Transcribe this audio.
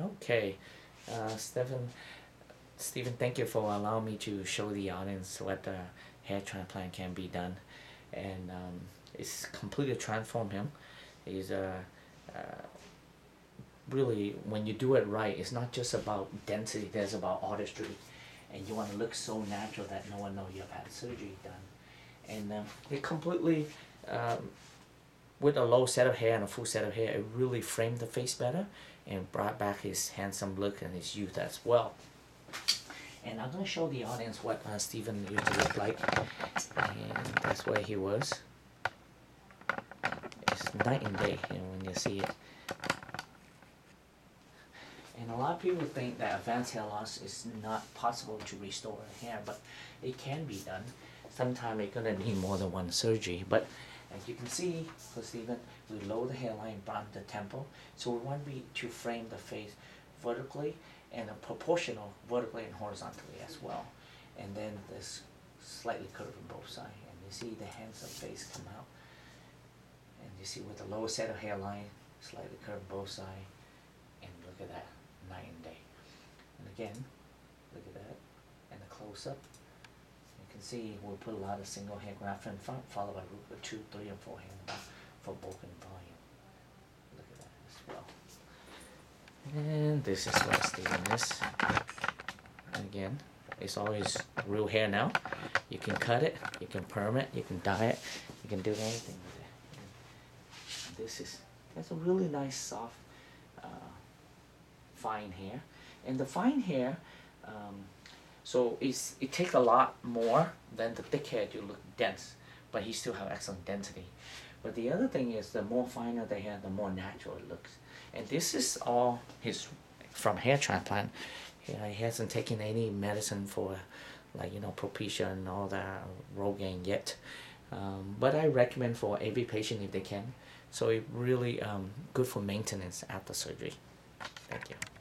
Okay, Stephen, thank you for allowing me to show the audience what the hair transplant can be done, and it's completely transformed him. He's really, when you do it right, it's not just about density, there's about artistry, and you want to look so natural that no one knows you've had surgery done. And it completely, with a low set of hair and a full set of hair, it really framed the face better and brought back his handsome look and his youth as well. And I'm going to show the audience what Stephen used to look like, and that's where he was. It's night and day, you know, when you see it. And a lot of people think that advanced hair loss is not possible to restore hair, but it can be done. Sometimes it's going to need more than one surgery, but as you can see, for Stephen, we lower the hairline, broaden the temple, so we want to frame the face vertically and proportional vertically and horizontally as well. And then this slightly curve on both sides, and you see the handsome face come out. And you see with the lower set of hairline, slightly curve on both sides, and look at that, night and day. And again, look at that, and the close-up. You can see we'll put a lot of single hair graft in front, followed by root with 2, 3, and 4 hair grafts for bulk and volume. Look at that as well. And this is what Stephen is. And again, it's always real hair now. You can cut it, you can perm it, you can dye it, you can do anything with it. And that's a really nice, soft, fine hair. And the fine hair, so it takes a lot more than the thick hair to look dense, but he still have excellent density. But the other thing is, the more finer the hair, the more natural it looks. And this is all his from hair transplant. He hasn't taken any medicine for, like, you know, Propecia and all that, Rogaine yet. But I recommend for every patient if they can. So it really good for maintenance after surgery. Thank you.